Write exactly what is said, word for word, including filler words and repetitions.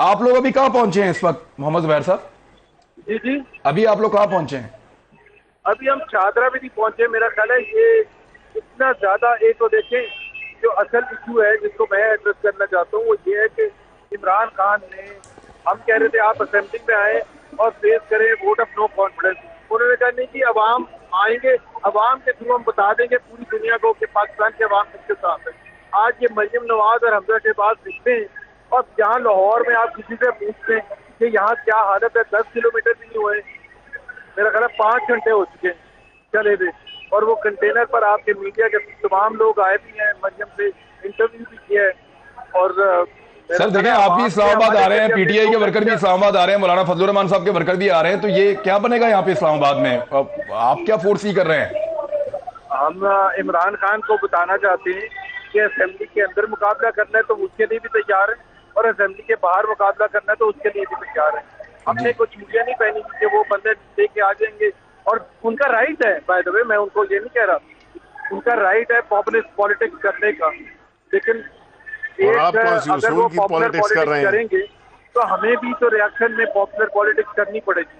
आप लोग अभी कहाँ पहुंचे हैं इस वक्त मोहम्मद जुबैर साहब? जी जी अभी आप लोग कहाँ पहुंचे हैं? अभी हम चादरा भी नहीं पहुंचे। मेरा ख्याल है ये इतना ज्यादा, एक तो देखें जो असल इशू है जिसको मैं एड्रेस करना चाहता हूँ वो ये है कि इमरान खान ने, हम कह रहे थे आप असेंबली में आए और फेस करें वोट ऑफ नो कॉन्फिडेंस, उन्होंने कहा नहीं कि अवाम आएंगे, अवाम के थ्रू हम बता देंगे पूरी दुनिया को कि पाकिस्तान के अवाम किसके साथ है। आज ये मरियम नवाज और हमजा के बाद दिखते हैं और यहाँ लाहौर में आप किसी से पूछते हैं कि यहाँ क्या हालत है, दस किलोमीटर भी नहीं हुए, मेरा ख्याल पाँच घंटे हो चुके हैं चले हुए, और वो कंटेनर पर आपके मीडिया के तमाम लोग आए भी हैं, मरियम से इंटरव्यू भी किया है। और सर देखें आप भी इस्लामाबाद आ रहे हैं, पीटीआई के वर्कर भी इस्लामाबाद आ रहे हैं, मौलाना फजलुर रहमान साहब के वर्कर भी आ रहे हैं, तो ये क्या बनेगा यहाँ पे इस्लामाबाद में? आप क्या फोर्सी कर रहे हैं? हम इमरान खान को बताना चाहते हैं कि असेंबली के अंदर मुकाबला करना है तो उसके लिए भी तैयार है, और असेंबली के बाहर मुकाबला करना है तो उसके लिए भी तैयार है। हमने कोई चूड़ियाँ नहीं पहनी कि वो बंदे लेके आ जाएंगे, और उनका राइट है, बाय द वे मैं उनको ये नहीं कह रहा, उनका राइट है पॉपुलिस्ट पॉलिटिक्स करने का, लेकिन और आप अगर वो पॉपुलर पॉलिटिक्स करेंगे तो हमें भी तो रिएक्शन में पॉपुलर पॉलिटिक्स करनी पड़ेगी।